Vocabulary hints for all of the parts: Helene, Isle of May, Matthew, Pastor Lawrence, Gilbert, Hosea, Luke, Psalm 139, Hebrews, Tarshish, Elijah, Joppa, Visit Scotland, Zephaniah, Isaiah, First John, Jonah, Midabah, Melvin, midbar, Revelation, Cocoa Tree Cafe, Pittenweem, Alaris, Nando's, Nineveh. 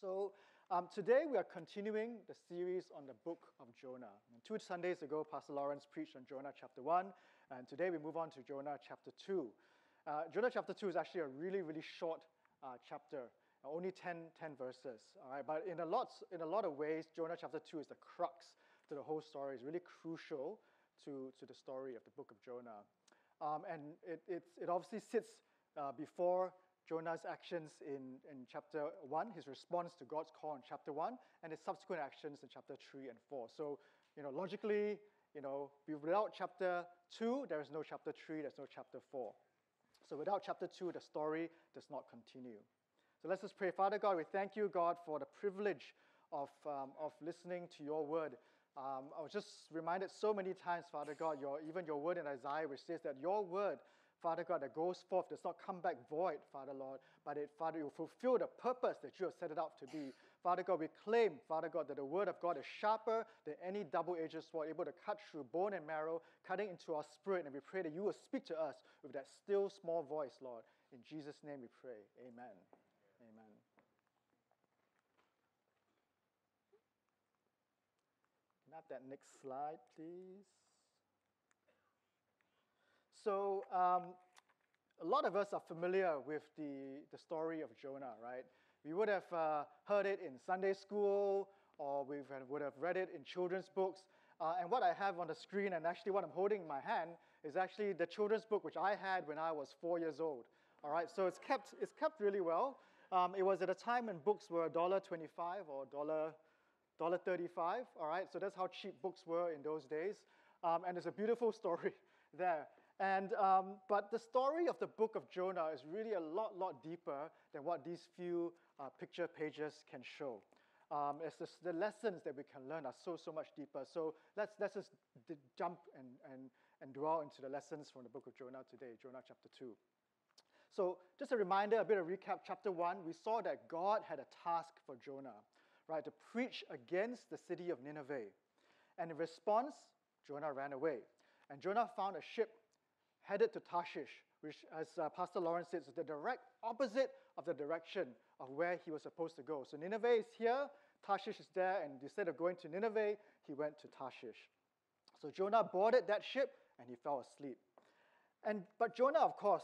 So today we are continuing the series on the book of Jonah. And 2 Sundays ago, Pastor Lawrence preached on Jonah chapter 1, and today we move on to Jonah chapter 2. Jonah chapter 2 is actually a really short chapter, only 10 verses. All right? But in a lot of ways, Jonah chapter 2 is the crux to the whole story. It's really crucial to the story of the book of Jonah. And it obviously sits before Jonah's actions in chapter 1, his response to God's call in chapter 1, and his subsequent actions in chapter 3 and 4. So, logically, without chapter 2, there is no chapter 3, there's no chapter 4. So without chapter 2, the story does not continue. So let's just pray. Father God, we thank you, God, for the privilege of listening to your word. I was just reminded so many times, Father God, even your word in Isaiah, which says that your word, Father God, that goes forth, does not come back void, Father Lord, but it, Father, you fulfill the purpose that you have set it out to be. Father God, we claim, Father God, that the word of God is sharper than any double-edged sword, able to cut through bone and marrow, cutting into our spirit, and we pray that you will speak to us with that still small voice, Lord. In Jesus' name we pray. Amen. Amen. Can I have that next slide, please? So a lot of us are familiar with the story of Jonah, right? We would have heard it in Sunday school, or we would have read it in children's books. And what I have on the screen, and actually what I'm holding in my hand, is actually the children's book which I had when I was 4 years old. All right, so it's kept really well. It was at a time when books were $1.25 or $1.35. All right, so that's how cheap books were in those days. And it's a beautiful story there. And, but the story of the book of Jonah is really a lot deeper than what these few picture pages can show. It's just the lessons that we can learn are so much deeper. So let's just jump and dwell into the lessons from the book of Jonah today, Jonah chapter 2. So just a reminder, a bit of recap, chapter 1, we saw that God had a task for Jonah, right, to preach against the city of Nineveh. And in response, Jonah ran away. And Jonah found a ship headed to Tarshish, which, as Pastor Lawrence said, is the direct opposite of the direction of where he was supposed to go. So Nineveh is here, Tarshish is there, and instead of going to Nineveh, he went to Tarshish. So Jonah boarded that ship, and he fell asleep. But Jonah, of course,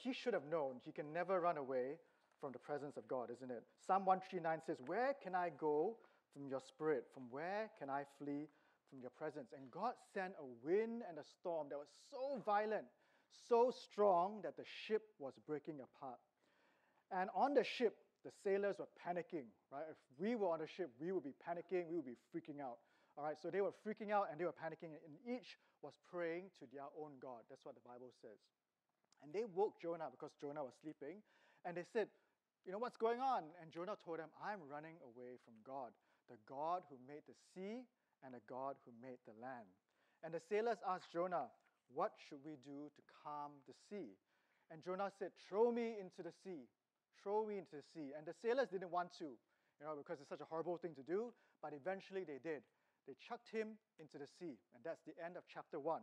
he should have known he can never run away from the presence of God, isn't it? Psalm 139 says, "Where can I go from your spirit? From where can I flee from your presence?" And God sent a wind and a storm that was so violent, so strong, that the ship was breaking apart. And on the ship, the sailors were panicking, right? If we were on the ship, we would be panicking, we would be freaking out. All right, so they were freaking out and they were panicking, and each was praying to their own God. That's what the Bible says. And they woke Jonah because Jonah was sleeping, and they said, "What's going on?" And Jonah told them, "I'm running away from God, the God who made the sea, and a God who made the land." And the sailors asked Jonah, "What should we do to calm the sea?" And Jonah said, "Throw me into the sea. Throw me into the sea." And the sailors didn't want to, because it's such a horrible thing to do, but eventually they did. They chucked him into the sea. And that's the end of chapter 1,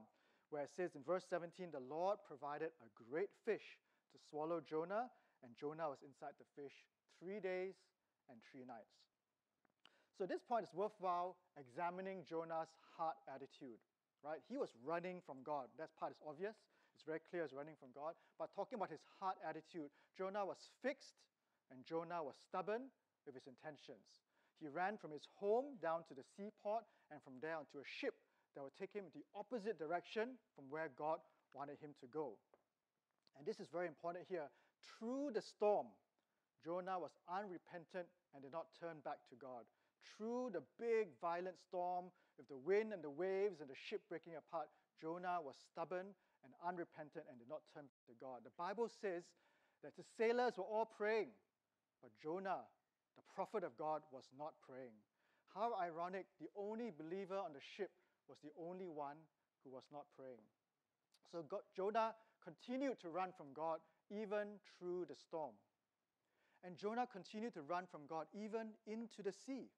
where it says in verse 17, the Lord provided a great fish to swallow Jonah, and Jonah was inside the fish 3 days and 3 nights. So at this point, it's worthwhile examining Jonah's heart attitude, right? He was running from God. That part is obvious. It's very clear he's running from God. But talking about his heart attitude, Jonah was fixed and Jonah was stubborn with his intentions. He ran from his home down to the seaport and from there onto a ship that would take him the opposite direction from where God wanted him to go. And this is very important here. Through the storm, Jonah was unrepentant and did not turn back to God. Through the big violent storm, with the wind and the waves and the ship breaking apart, Jonah was stubborn and unrepentant and did not turn to God. The Bible says that the sailors were all praying, but Jonah, the prophet of God, was not praying. How ironic, the only believer on the ship was the only one who was not praying. So Jonah continued to run from God even through the storm. And Jonah continued to run from God even into the sea.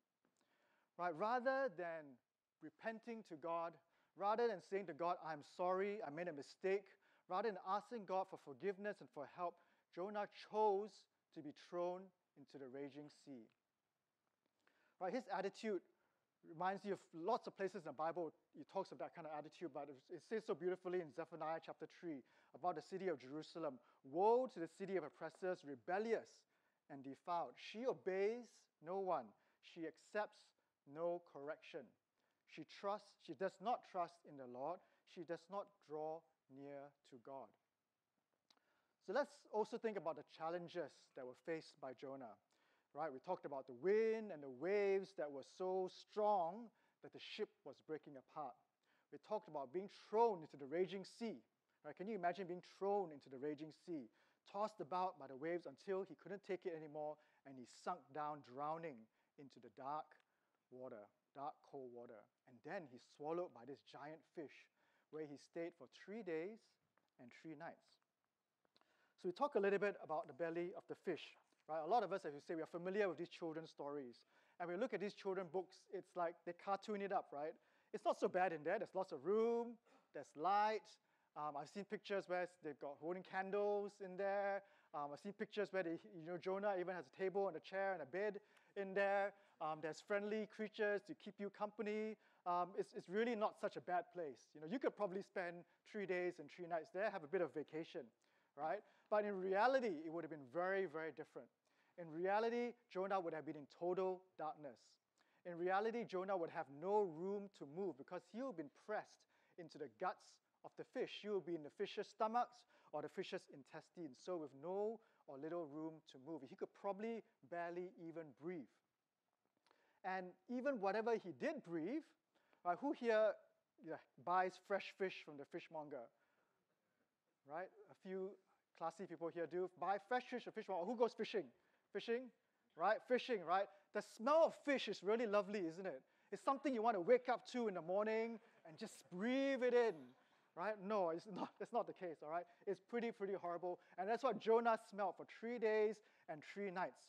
Right, rather than repenting to God, rather than saying to God, "I'm sorry, I made a mistake," rather than asking God for forgiveness and for help, Jonah chose to be thrown into the raging sea. Right? His attitude reminds you of lots of places in the Bible. It talks of that kind of attitude, but it says so beautifully in Zephaniah chapter 3 about the city of Jerusalem. Woe to the city of oppressors, rebellious and defiled. She obeys no one. She accepts no correction. She does not trust in the Lord. She does not draw near to God. So let's also think about the challenges that were faced by Jonah. Right? We talked about the wind and the waves that were so strong that the ship was breaking apart. We talked about being thrown into the raging sea. Right? Can you imagine being thrown into the raging sea, tossed about by the waves until he couldn't take it anymore and he sunk down, drowning into the dark water, dark cold water. And then he's swallowed by this giant fish where he stayed for 3 days and 3 nights. So we talk a little bit about the belly of the fish. Right? A lot of us, as you say, we are familiar with these children's stories. And we look at these children's books, it's like they cartoon it up, right? It's not so bad in there. There's lots of room, there's light. I've seen pictures where they've got holding candles in there. I've seen pictures where Jonah even has a table and a chair and a bed in there. There's friendly creatures to keep you company. It's really not such a bad place. You could probably spend 3 days and 3 nights there, have a bit of vacation, right? But in reality, it would have been very, very different. In reality, Jonah would have been in total darkness. In reality, Jonah would have no room to move because he would have been pressed into the guts of the fish. He would be in the fish's stomachs or the fish's intestines, so with no or little room to move. He could probably barely even breathe. And even whatever he did breathe, right, who here buys fresh fish from the fishmonger? Right? A few classy people here do. Buy fresh fish from the fishmonger. Who goes fishing? Fishing, right? Fishing, right? The smell of fish is really lovely, isn't it? It's something you want to wake up to in the morning and just breathe it in, right? No, it's not the case, all right? It's pretty, pretty horrible. And that's what Jonah smelled for 3 days and 3 nights.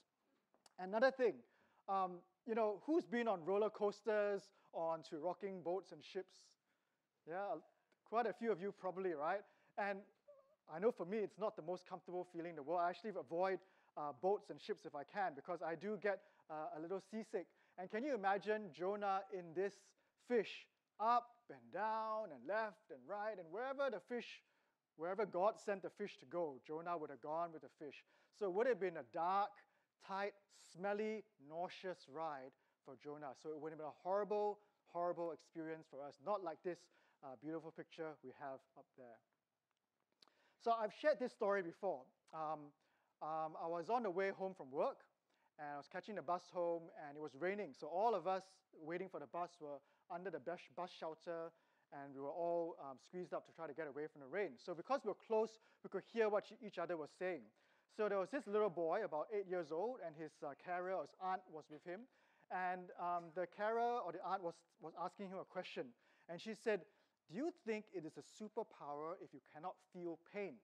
Another thing, who's been on roller coasters or onto rocking boats and ships? Yeah, quite a few of you probably, right? And I know for me, it's not the most comfortable feeling in the world. I actually avoid boats and ships if I can, because I do get a little seasick. And can you imagine Jonah in this fish, up and down and left and right, and wherever God sent the fish to go, Jonah would have gone with the fish. So it would have been a dark, tight, smelly, nauseous ride for Jonah. So it would have been a horrible, horrible experience for us, not like this beautiful picture we have up there. So I've shared this story before. I was on the way home from work, and I was catching the bus home, and it was raining. So all of us waiting for the bus were under the bus shelter, and we were all squeezed up to try to get away from the rain. So because we were close, we could hear what each other was saying. So there was this little boy, about 8 years old, and his carer, or his aunt, was with him. And the carer, or the aunt, was asking him a question. And she said, "Do you think it is a superpower if you cannot feel pain?"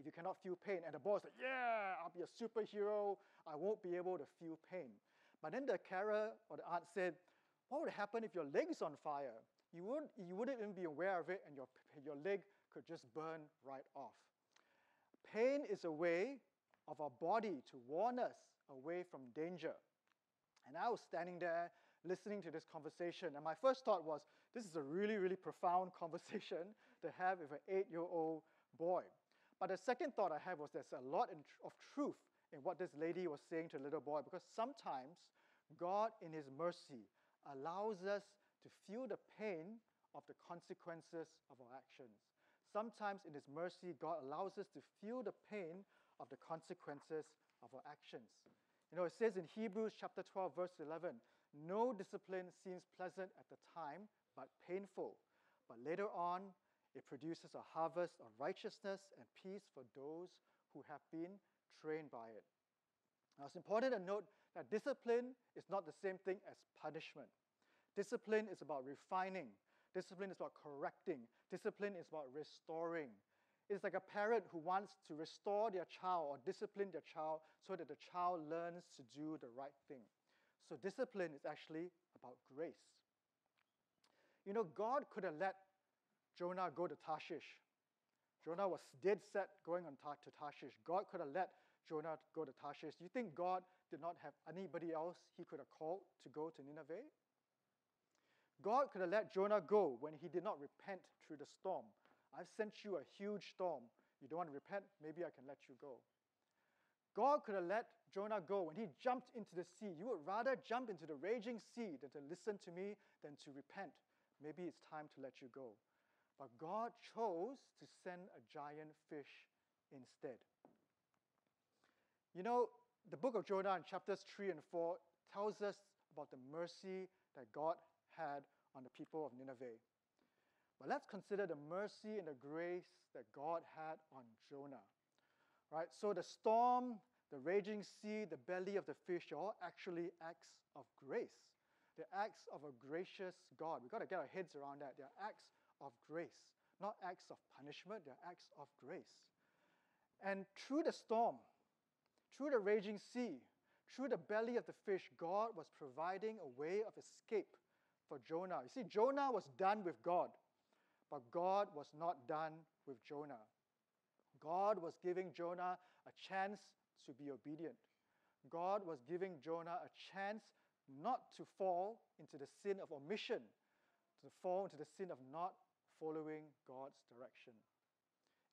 If you cannot feel pain. And the boy's like, "Yeah, I'll be a superhero. I won't be able to feel pain." But then the carer or the aunt said, "What would happen if your leg is on fire? You wouldn't even be aware of it, and your leg could just burn right off." Pain is a way of our body to warn us away from danger. And I was standing there listening to this conversation, and my first thought was, this is a really, really profound conversation to have with an 8-year-old boy. But the second thought I had was there's a lot of truth in what this lady was saying to the little boy, because sometimes God, in His mercy, allows us to feel the pain of the consequences of our actions. Sometimes in His mercy, God allows us to feel the pain of the consequences of our actions. It says in Hebrews chapter 12, verse 11, "No discipline seems pleasant at the time, but painful. But later on, it produces a harvest of righteousness and peace for those who have been trained by it." Now, it's important to note that discipline is not the same thing as punishment. Discipline is about refining. Discipline is about correcting. Discipline is about restoring. It's like a parent who wants to restore their child or discipline their child so that the child learns to do the right thing. So discipline is actually about grace. God could have let Jonah go to Tarshish. Jonah was dead set going to Tarshish. God could have let Jonah to go to Tarshish, do you think God did not have anybody else he could have called to go to Nineveh? God could have let Jonah go when he did not repent through the storm. I've sent you a huge storm. You don't want to repent? Maybe I can let you go. God could have let Jonah go when he jumped into the sea. You would rather jump into the raging sea than to listen to me, than to repent. Maybe it's time to let you go. But God chose to send a giant fish instead. You know, the book of Jonah in chapters 3 and 4 tells us about the mercy that God had on the people of Nineveh. But let's consider the mercy and the grace that God had on Jonah. Right? So the storm, the raging sea, the belly of the fish are all actually acts of grace. They're acts of a gracious God. We've got to get our heads around that. They're acts of grace, not acts of punishment. They're acts of grace. And through the storm, through the raging sea, through the belly of the fish, God was providing a way of escape for Jonah. You see, Jonah was done with God, but God was not done with Jonah. God was giving Jonah a chance to be obedient. God was giving Jonah a chance not to fall into the sin of omission, to fall into the sin of not following God's direction.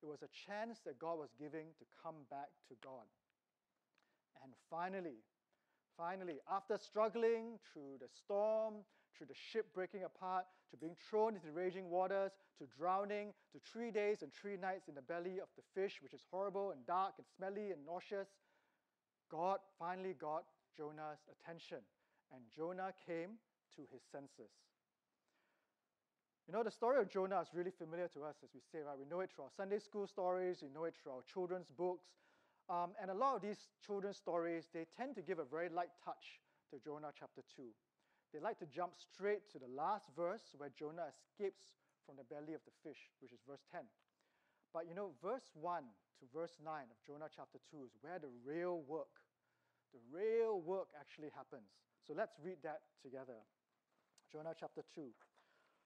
It was a chance that God was giving to come back to God. And finally, after struggling through the storm, through the ship breaking apart, to being thrown into raging waters, to drowning, to 3 days and 3 nights in the belly of the fish, which is horrible and dark and smelly and nauseous, God finally got Jonah's attention, and Jonah came to his senses. You know, the story of Jonah is really familiar to us, as we say, right? We know it through our Sunday school stories, we know it through our children's books. And a lot of these children's stories, they tend to give a very light touch to Jonah chapter 2. They like to jump straight to the last verse where Jonah escapes from the belly of the fish, which is verse 10. But you know, verse 1 to verse 9 of Jonah chapter 2 is where the real work actually happens. So let's read that together. Jonah chapter 2.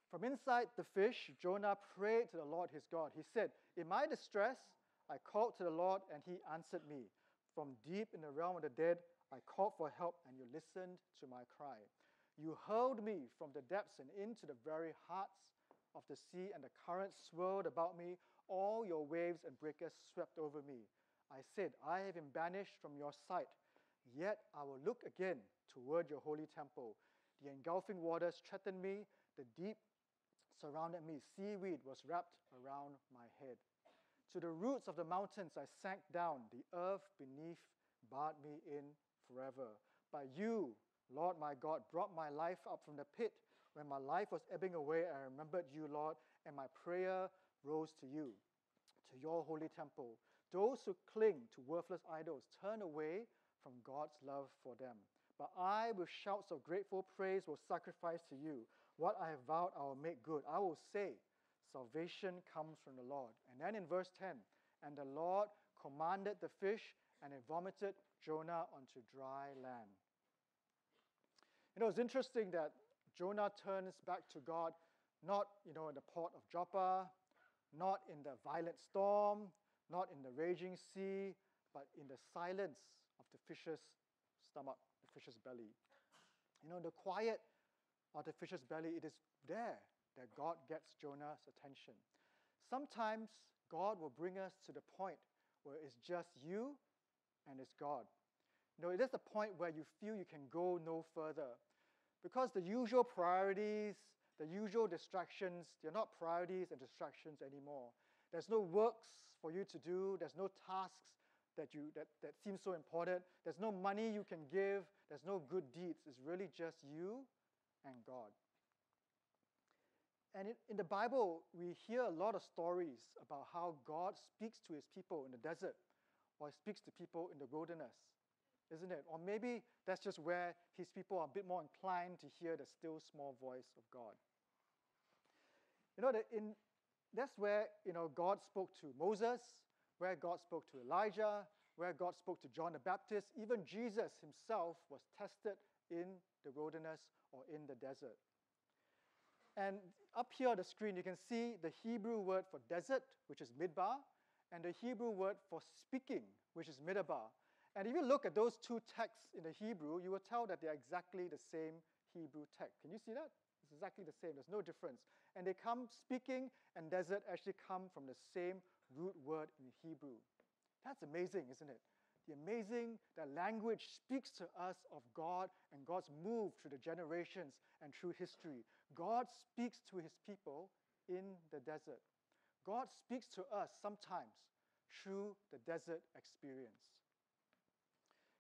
From inside the fish, Jonah prayed to the Lord his God. He said, "In my distress, I called to the Lord, and he answered me. From deep in the realm of the dead, I called for help, and you listened to my cry. You hurled me from the depths and into the very hearts of the sea, and the current swirled about me. All your waves and breakers swept over me. I said, I have been banished from your sight, yet I will look again toward your holy temple. The engulfing waters threatened me. The deep surrounded me. Seaweed was wrapped around my head. To the roots of the mountains I sank down. The earth beneath barred me in forever. But you, Lord my God, brought my life up from the pit. When my life was ebbing away, I remembered you, Lord, and my prayer rose to you, to your holy temple. Those who cling to worthless idols turn away from God's love for them. But I, with shouts of grateful praise, will sacrifice to you. What I have vowed I will make good. I will say, salvation comes from the Lord." And then in verse 10, "And the Lord commanded the fish, and it vomited Jonah onto dry land." You know, it's interesting that Jonah turns back to God, not, in the port of Joppa, not in the violent storm, not in the raging sea, but in the silence of the fish's stomach, the fish's belly. The quiet of the fish's belly, it is there that God gets Jonah's attention. Sometimes God will bring us to the point where it's just you and it's God. It is the point where you feel you can go no further, because the usual priorities, the usual distractions, they're not priorities and distractions anymore. There's no works for you to do. There's no tasks that seem so important. There's no money you can give. There's no good deeds. It's really just you and God. And in the Bible, we hear a lot of stories about how God speaks to his people in the desert, or speaks to people in the wilderness, isn't it? Or maybe that's just where his people are a bit more inclined to hear the still small voice of God. That's where, God spoke to Moses, where God spoke to Elijah, where God spoke to John the Baptist. Even Jesus himself was tested in the wilderness or in the desert. And up here on the screen, you can see the Hebrew word for desert, which is midbar, and the Hebrew word for speaking, which is Midabah. And if you look at those two texts in the Hebrew, you will tell that they're exactly the same Hebrew text. Can you see that? It's exactly the same. There's no difference. And they come speaking, and desert actually come from the same root word in Hebrew. That's amazing, isn't it? The amazing that language speaks to us of God and God's move through the generations and through history. God speaks to his people in the desert. God speaks to us sometimes through the desert experience.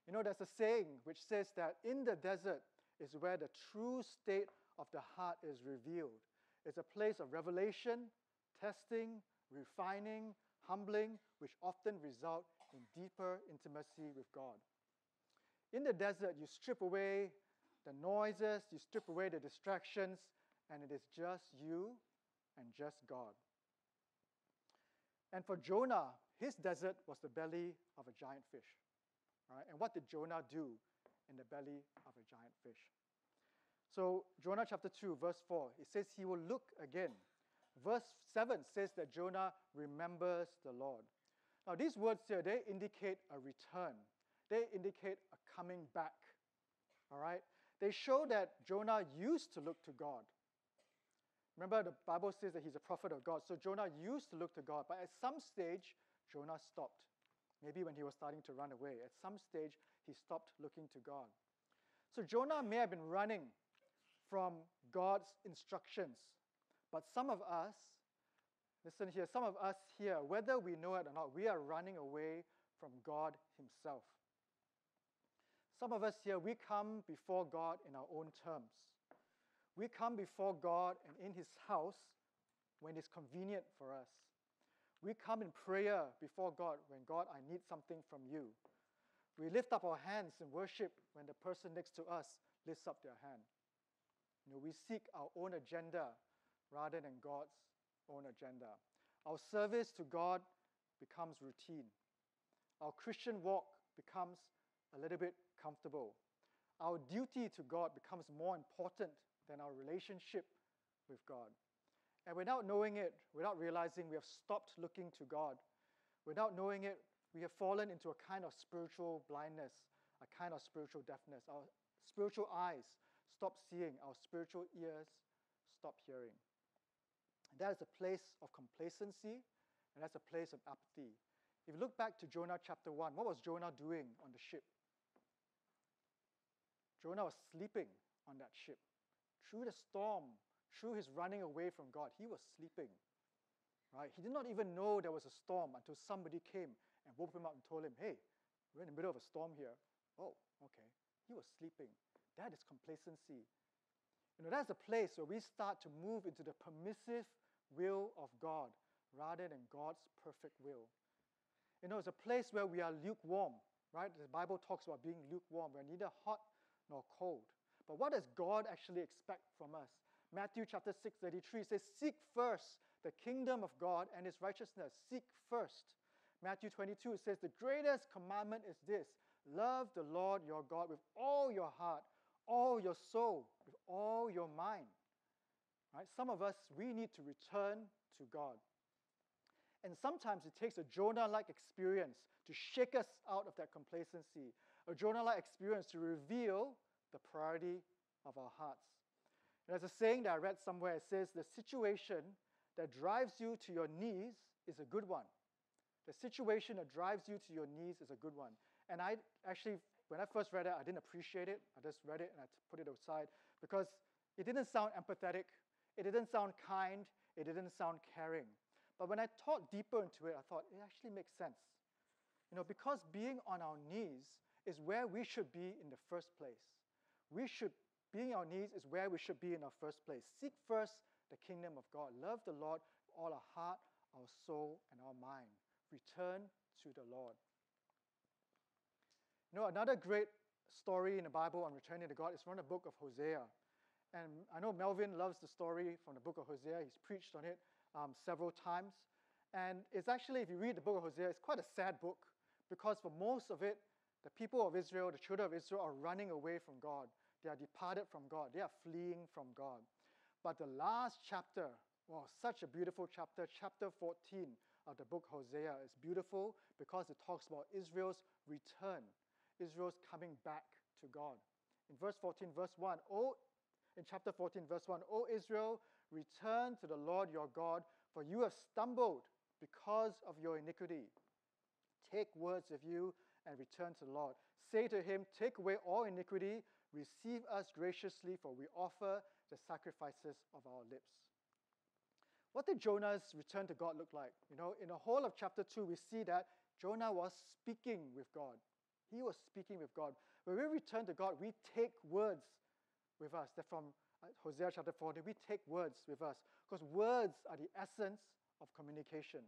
You know, there's a saying which says that in the desert is where the true state of the heart is revealed. It's a place of revelation, testing, refining, humbling, which often result in deeper intimacy with God. In the desert, you strip away the noises, you strip away the distractions, and it is just you and just God. And for Jonah, his desert was the belly of a giant fish. Right? And what did Jonah do in the belly of a giant fish? So Jonah chapter 2, verse 4, it says he will look again. Verse 7 says that Jonah remembers the Lord. Now these words here, they indicate a return. They indicate a coming back. All right? They show that Jonah used to look to God. Remember, the Bible says that he's a prophet of God. So Jonah used to look to God, but at some stage, Jonah stopped. Maybe when he was starting to run away. At some stage, he stopped looking to God. So Jonah may have been running from God's instructions. But some of us, listen here, some of us here, whether we know it or not, we are running away from God himself. Some of us here, we come before God in our own terms. We come before God and in his house when it's convenient for us. We come in prayer before God when, God, I need something from you. We lift up our hands in worship when the person next to us lifts up their hand. You know, we seek our own agenda rather than God's own agenda. Our service to God becomes routine. Our Christian walk becomes a little bit comfortable. Our duty to God becomes more important than our relationship with God. And without knowing it, without realizing, we have stopped looking to God. Without knowing it, we have fallen into a kind of spiritual blindness, a kind of spiritual deafness. Our spiritual eyes stop seeing, our spiritual ears stop hearing. And that is a place of complacency, and that's a place of apathy. If you look back to Jonah chapter 1, what was Jonah doing on the ship? Jonah was sleeping on that ship. Through the storm, through his running away from God, he was sleeping. Right? He did not even know there was a storm until somebody came and woke him up and told him, hey, we're in the middle of a storm here. Oh, okay. He was sleeping. That is complacency. You know, that's a place where we start to move into the permissive will of God rather than God's perfect will. You know, it's a place where we are lukewarm, right? The Bible talks about being lukewarm. We're neither hot nor cold. But what does God actually expect from us? Matthew chapter 6:33 says, seek first the kingdom of God and his righteousness. Seek first. Matthew 22 says, the greatest commandment is this, love the Lord your God with all your heart, all your soul, with all your mind. Right? Some of us, we need to return to God. And sometimes it takes a Jonah-like experience to shake us out of that complacency, a Jonah-like experience to reveal the priority of our hearts. And there's a saying that I read somewhere. It says, the situation that drives you to your knees is a good one. The situation that drives you to your knees is a good one. And I actually, when I first read it, I didn't appreciate it. I just read it and I put it aside because it didn't sound empathetic. It didn't sound kind. It didn't sound caring. But when I thought deeper into it, I thought it actually makes sense. You know, because being on our knees is where we should be in the first place. Being on our knees is where we should be in our first place. Seek first the kingdom of God. Love the Lord with all our heart, our soul, and our mind. Return to the Lord. You know, another great story in the Bible on returning to God is from the book of Hosea. And I know Melvin loves the story from the book of Hosea. He's preached on it several times. And it's actually, if you read the book of Hosea, it's quite a sad book because for most of it, the people of Israel, the children of Israel, are running away from God. They are departed from God. They are fleeing from God. But the last chapter, wow, such a beautiful chapter, chapter 14, of the book Hosea is beautiful because it talks about Israel's return, Israel's coming back to God. In chapter 14, verse 1, O Israel, return to the Lord your God, for you have stumbled because of your iniquity. Take words of you and return to the Lord. Say to him, take away all iniquity, receive us graciously, for we offer the sacrifices of our lips. What did Jonah's return to God look like? You know, in the whole of chapter 2, we see that Jonah was speaking with God. He was speaking with God. When we return to God, we take words with us. They're from Hosea chapter 14. We take words with us because words are the essence of communication.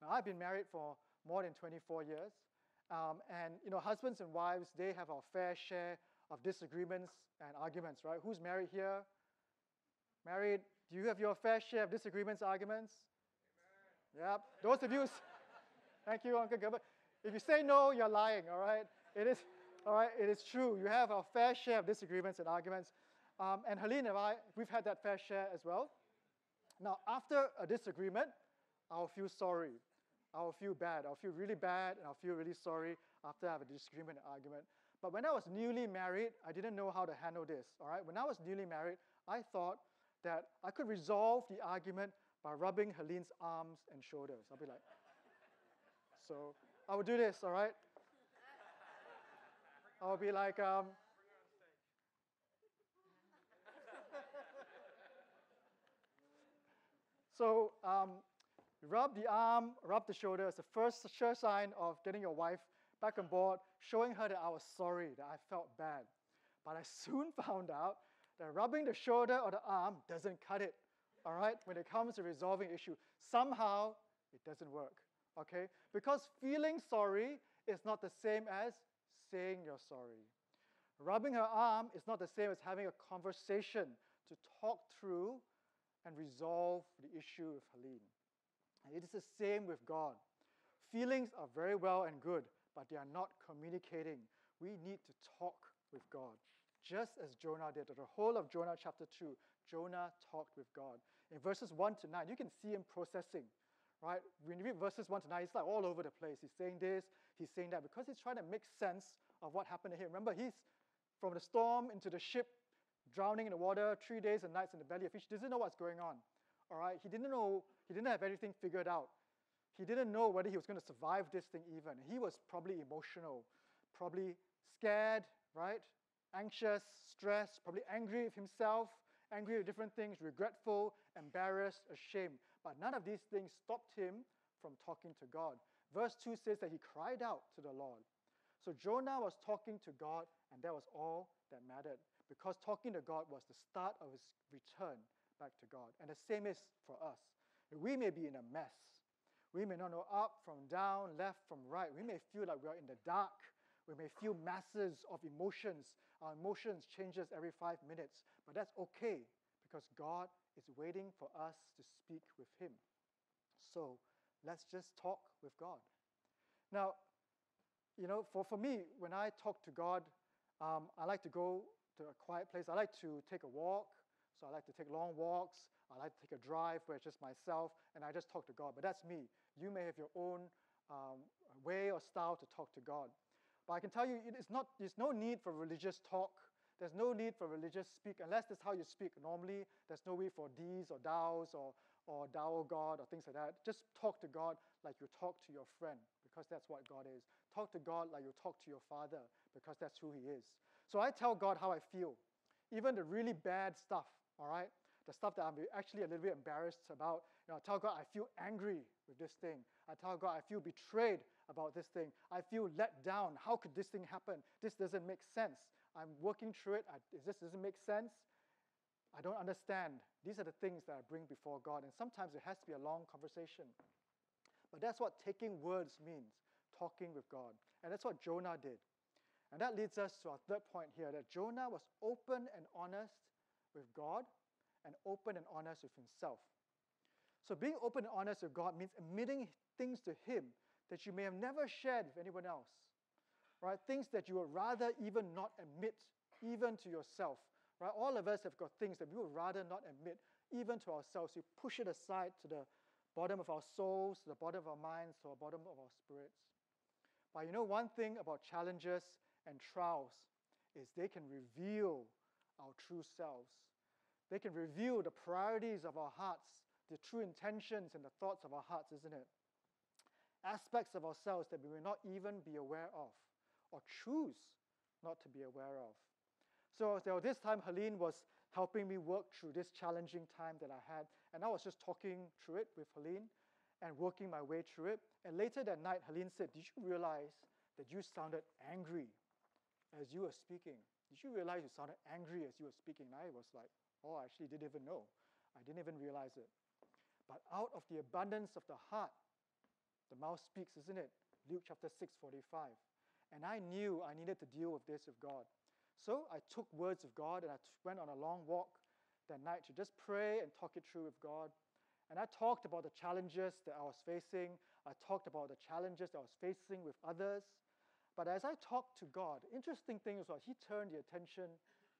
Now, I've been married for more than 24 years. And, you know, husbands and wives, they have our fair share of disagreements and arguments, right? Who's married here? Married? Do you have your fair share of disagreements, arguments? Amen. Yep. Those of you, thank you, Uncle Gilbert. If you say no, you're lying, all right? It is true. You have our fair share of disagreements and arguments. And Helene and I, we've had that fair share as well. Now, after a disagreement, I'll feel sorry. I'll feel bad. I'll feel really bad, and I'll feel really sorry after I have a disagreement and argument. But when I was newly married, I didn't know how to handle this, all right? When I was newly married, I thought that I could resolve the argument by rubbing Helene's arms and shoulders. I'll be like, so I would do this, all right? I'll be like, So rub the arm, rub the shoulder. It's the first sure sign of getting your wife back on board, showing her that I was sorry, that I felt bad. But I soon found out that rubbing the shoulder or the arm doesn't cut it, all right? When it comes to resolving issue, somehow it doesn't work, okay? Because feeling sorry is not the same as saying you're sorry. Rubbing her arm is not the same as having a conversation to talk through and resolve the issue with Helene. And it is the same with God. Feelings are very well and good, but they are not communicating. We need to talk with God, just as Jonah did. The whole of Jonah chapter 2, Jonah talked with God. In verses 1 to 9, you can see him processing, right? When you read verses 1 to 9, he's like all over the place. He's saying this, he's saying that, because he's trying to make sense of what happened to him. Remember, he's from the storm into the ship, drowning in the water, 3 days and nights in the belly of fish. He doesn't know what's going on, all right? He didn't know, he didn't have anything figured out. He didn't know whether he was going to survive this thing even. He was probably emotional, probably scared, right? Anxious, stressed, probably angry with himself, angry with different things, regretful, embarrassed, ashamed. But none of these things stopped him from talking to God. Verse 2 says that he cried out to the Lord. So Jonah was talking to God, and that was all that mattered, because talking to God was the start of his return back to God. And the same is for us. We may be in a mess. We may not know up from down, left from right. We may feel like we're in the dark. We may feel masses of emotions. Our emotions changes every 5 minutes. But that's okay, because God is waiting for us to speak with him. So let's just talk with God. Now, you know, for me, when I talk to God, I like to go to a quiet place. I like to take a walk. So I like to take long walks. I like to take a drive where it's just myself, and I just talk to God. But that's me. You may have your own way or style to talk to God. But I can tell you, there's no need for religious talk. There's no need for religious speak, unless that's how you speak normally. There's no way for these or thous or thou God or things like that. Just talk to God like you talk to your friend, because that's what God is. Talk to God like you talk to your father, because that's who he is. So I tell God how I feel, even the really bad stuff, all right? The stuff that I'm actually a little bit embarrassed about. You know, I tell God I feel angry with this thing. I tell God I feel betrayed about this thing. I feel let down. How could this thing happen? This doesn't make sense. I'm working through it. This doesn't make sense. I don't understand. These are the things that I bring before God. And sometimes it has to be a long conversation. But that's what taking words means, talking with God. And that's what Jonah did. And that leads us to our third point here, that Jonah was open and honest with God, and open and honest with himself. So being open and honest with God means admitting things to him that you may have never shared with anyone else, right? Things that you would rather even not admit, even to yourself, right? All of us have got things that we would rather not admit, even to ourselves. We push it aside to the bottom of our souls, to the bottom of our minds, to the bottom of our spirits. But you know, one thing about challenges and trials is they can reveal our true selves. They can reveal the priorities of our hearts, the true intentions and the thoughts of our hearts, isn't it? Aspects of ourselves that we may not even be aware of or choose not to be aware of. So this time, Helene was helping me work through this challenging time that I had, and I was just talking through it with Helene and working my way through it. And later that night, Helene said, "Did you realize that you sounded angry as you were speaking? Did you realize you sounded angry as you were speaking?" And I was like, "Oh, I actually didn't even know. I didn't even realize it." But out of the abundance of the heart, the mouth speaks, isn't it? Luke chapter 6:45. And I knew I needed to deal with this with God. So I took words of God and I went on a long walk that night to just pray and talk it through with God. And I talked about the challenges that I was facing. I talked about the challenges that I was facing with others. But as I talked to God, interesting thing was he turned the attention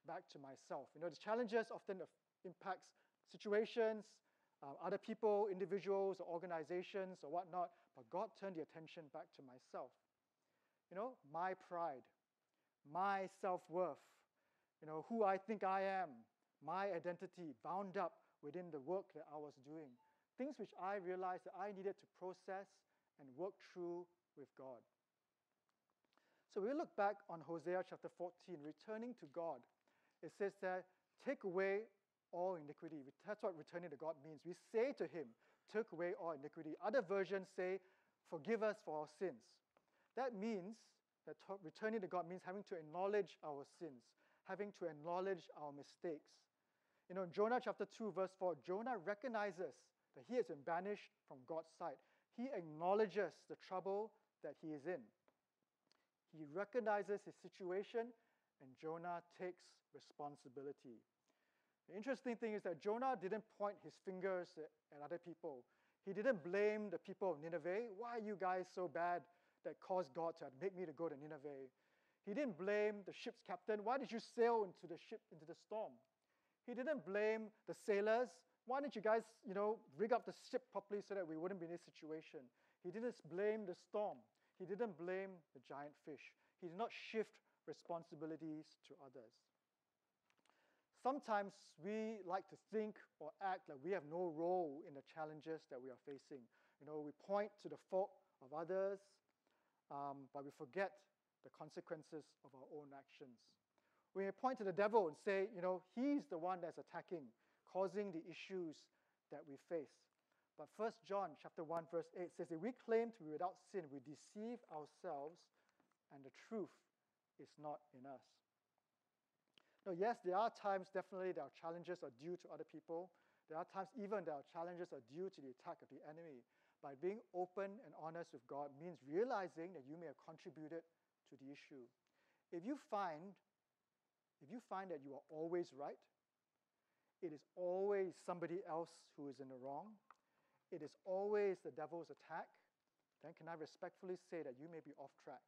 back to myself. You know, the challenges often impacts situations, other people, individuals, or organizations, or whatnot. But God turned the attention back to myself. You know, my pride, my self-worth, you know, who I think I am, my identity bound up within the work that I was doing. Things which I realized that I needed to process and work through with God. So we look back on Hosea chapter 14, returning to God. It says that, "Take away all iniquity." That's what returning to God means. We say to him, "Take away all iniquity." Other versions say, "Forgive us for our sins." That means that returning to God means having to acknowledge our sins, having to acknowledge our mistakes. You know, in Jonah chapter 2, verse 4, Jonah recognizes that he has been banished from God's sight. He acknowledges the trouble that he is in. He recognizes his situation, and Jonah takes responsibility. The interesting thing is that Jonah didn't point his fingers at other people. He didn't blame the people of Nineveh. "Why are you guys so bad that caused God to make me to go to Nineveh?" He didn't blame the ship's captain. "Why did you sail into the storm?" He didn't blame the sailors. "Why didn't you guys, rig up the ship properly so that we wouldn't be in this situation?" He didn't blame the storm. He didn't blame the giant fish. He did not shift responsibilities to others. Sometimes we like to think or act like we have no role in the challenges that we are facing. You know, we point to the fault of others, but we forget the consequences of our own actions. We point to the devil and say, he's the one that's attacking, causing the issues that we face. But First John chapter 1, verse 8 says, "If we claim to be without sin, we deceive ourselves, and the truth is not in us." Now, yes, there are times definitely that our challenges are due to other people. There are times even that our challenges are due to the attack of the enemy. By being open and honest with God means realizing that you may have contributed to the issue. If you find that you are always right, it is always somebody else who is in the wrong, it is always the devil's attack, then can I respectfully say that you may be off track?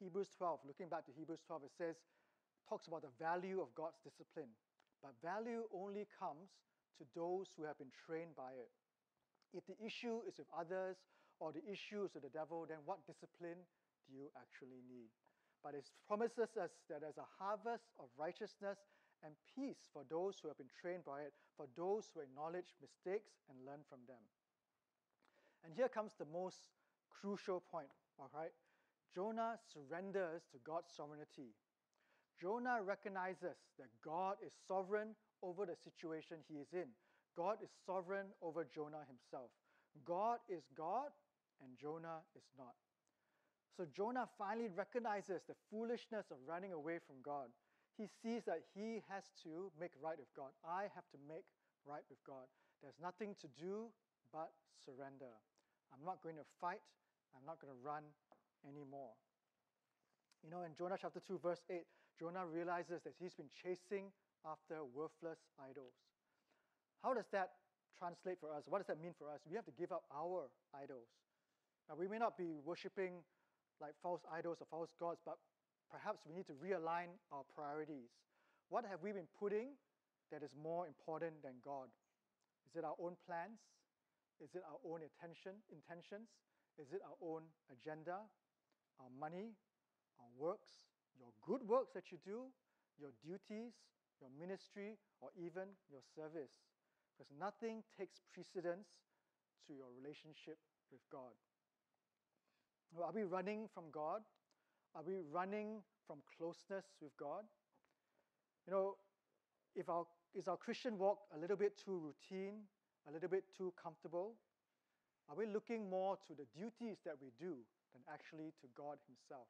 Hebrews 12, looking back to Hebrews 12, it says, talks about the value of God's discipline. But value only comes to those who have been trained by it. If the issue is with others or the issue is with the devil, then what discipline do you actually need? But it promises us that there's a harvest of righteousness and peace for those who have been trained by it, for those who acknowledge mistakes and learn from them. And here comes the most crucial point, all right? Jonah surrenders to God's sovereignty. Jonah recognizes that God is sovereign over the situation he is in. God is sovereign over Jonah himself. God is God, and Jonah is not. So Jonah finally recognizes the foolishness of running away from God. He sees that he has to make right with God. I have to make right with God. There's nothing to do but surrender. I'm not going to fight. I'm not going to run anymore. You know, in Jonah chapter 2, verse 8, Jonah realizes that he's been chasing after worthless idols. How does that translate for us? What does that mean for us? We have to give up our idols. Now, we may not be worshipping like false idols or false gods, but perhaps we need to realign our priorities. What have we been putting that is more important than God? Is it our own plans? Is it our own intentions? Is it our own agenda, our money, our works, your good works that you do, your duties, your ministry, or even your service? Because nothing takes precedence to your relationship with God. Are we running from God? Are we running from closeness with God? You know, is our Christian walk a little bit too routine, a little bit too comfortable? Are we looking more to the duties that we do than actually to God himself?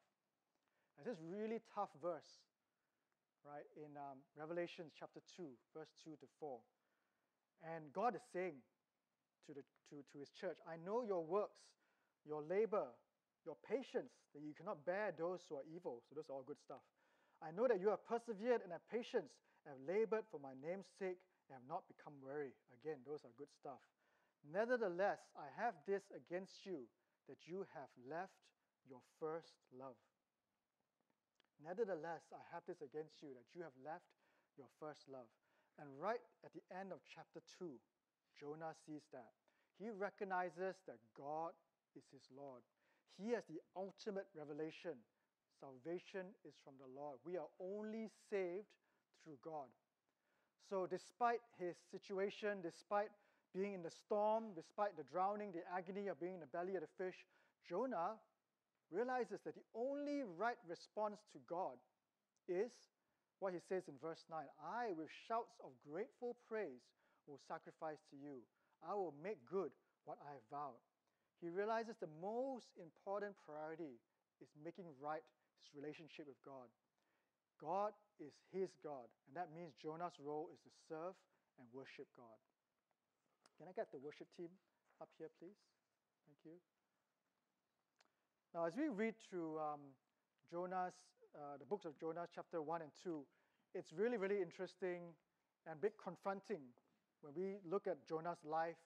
And this really tough verse, right, in Revelation chapter 2, verse 2 to 4. And God is saying to his church, I know your works, your labor, your patience, that you cannot bear those who are evil. So those are all good stuff. I know that you have persevered and have patience, and have labored for my name's sake, and have not become weary. Again, those are good stuff. Nevertheless, I have this against you, that you have left your first love. Nevertheless, I have this against you, that you have left your first love. And right at the end of chapter 2, Jonah sees that. He recognizes that God is his Lord. He has the ultimate revelation. Salvation is from the Lord. We are only saved through God. So despite his situation, despite being in the storm, despite the drowning, the agony of being in the belly of the fish, Jonah realizes that the only right response to God is what he says in verse 9, I, with shouts of grateful praise, will sacrifice to you. I will make good what I have vowed. He realizes the most important priority is making right his relationship with God. God is his God, and that means Jonah's role is to serve and worship God. Can I get the worship team up here, please? Thank you. Now, as we read through the books of Jonah, chapter 1 and 2, it's really, really interesting and a bit confronting when we look at Jonah's life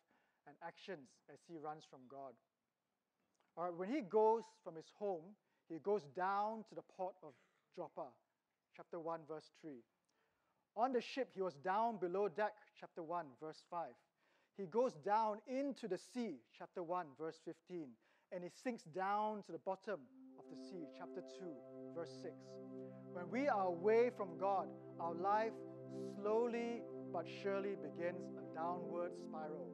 and actions as he runs from God. All right, when he goes from his home, he goes down to the port of Joppa, chapter 1, verse 3. On the ship, he was down below deck, chapter 1, verse 5. He goes down into the sea, chapter 1, verse 15. And he sinks down to the bottom of the sea, chapter 2, verse 6. When we are away from God, our life slowly but surely begins a downward spiral.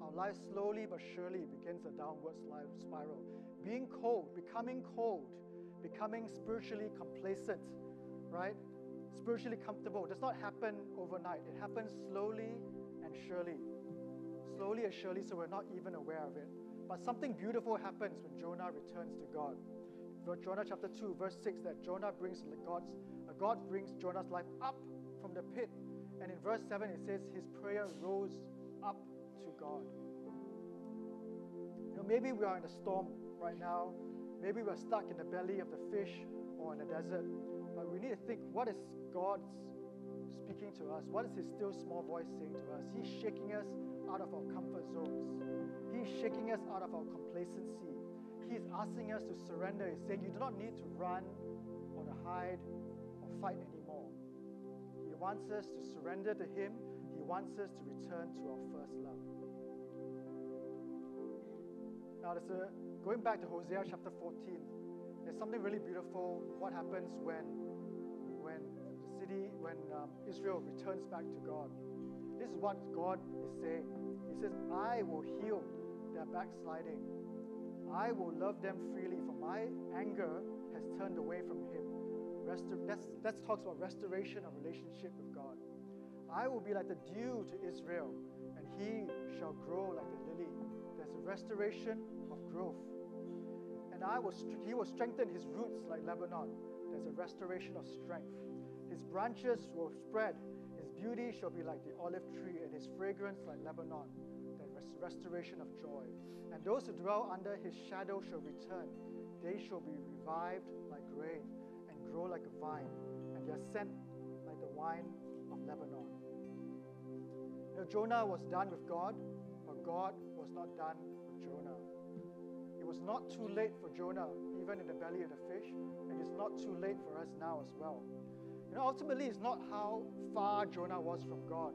Our life slowly but surely begins a downward spiral. Being cold, becoming cold, becoming spiritually complacent, right? Spiritually comfortable. It does not happen overnight. It happens slowly and surely. Slowly and surely, so we're not even aware of it. But something beautiful happens when Jonah returns to God. Jonah chapter 2, verse 6, that God brings Jonah's life up from the pit. And in verse 7, it says his prayer rose up to God. You know, maybe we are in a storm right now. Maybe we're stuck in the belly of the fish or in the desert. But we need to think, what is God's speaking to us? What is his still small voice saying to us? He's shaking us out of our comfort zones. He's shaking us out of our complacency. He's asking us to surrender. He's saying, you do not need to run or to hide or fight anymore. He wants us to surrender to him. He wants us to return to our first love. Now, going back to Hosea chapter 14, there's something really beautiful. What happens when Israel returns back to God? This is what God is saying. He says, I will heal their backsliding. I will love them freely, for my anger has turned away from him. That talks about restoration of relationship with God. I will be like the dew to Israel, and he shall grow like the lily. There's a restoration of growth. And he will strengthen his roots like Lebanon. There's a restoration of strength. His branches will spread. His beauty shall be like the olive tree, and his fragrance like Lebanon, the restoration of joy. And those who dwell under his shadow shall return. They shall be revived like grain, and grow like a vine, and their scent like the wine of Lebanon. Now, Jonah was done with God, but God was not done with Jonah. It was not too late for Jonah, even in the belly of the fish, and it's not too late for us now as well. You know, ultimately, it's not how far Jonah was from God.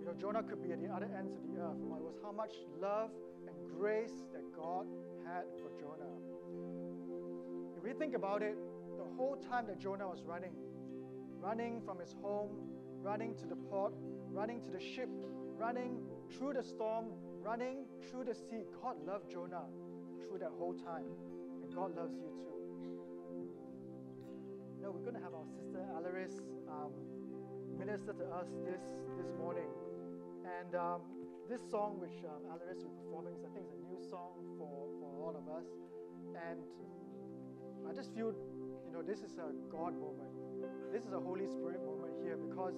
You know, Jonah could be at the other ends of the earth, but it was how much love and grace that God had for Jonah. If we think about it, the whole time that Jonah was running from his home, running to the port, running to the ship, running through the storm, running through the sea, God loved Jonah through that whole time, and God loves you too. No, we're going to have our sister Alaris minister to us this morning, and this song which Alaris will be performing is, I think, it's a new song for all of us, and I just feel, you know, this is a God moment. This is a Holy Spirit moment here, because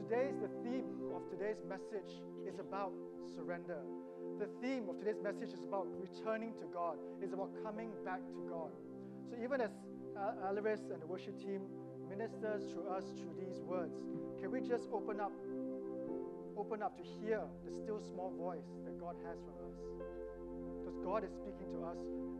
the theme of today's message is about surrender. The theme of today's message is about returning to God. It's about coming back to God. So even as Alaris and the worship team ministers to us through these words, can we just open up to hear the still small voice that God has for us? Because God is speaking to us